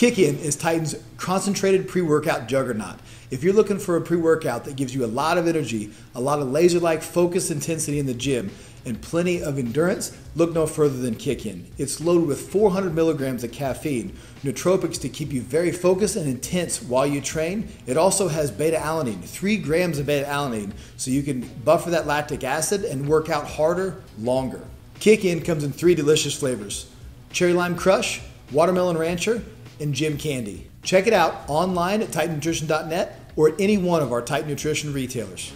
Kick-In is Titan's concentrated pre-workout juggernaut. If you're looking for a pre-workout that gives you a lot of energy, a lot of laser-like focus intensity in the gym, and plenty of endurance, look no further than Kick-In. It's loaded with 400 milligrams of caffeine, nootropics to keep you very focused and intense while you train. It also has beta-alanine, 3 grams of beta-alanine, so you can buffer that lactic acid and work out harder, longer. Kick-In comes in 3 delicious flavors: Cherry Lime Crush, Watermelon Rancher, and Gym Candy. Check it out online at TitanNutrition.net or at any one of our Titan Nutrition retailers.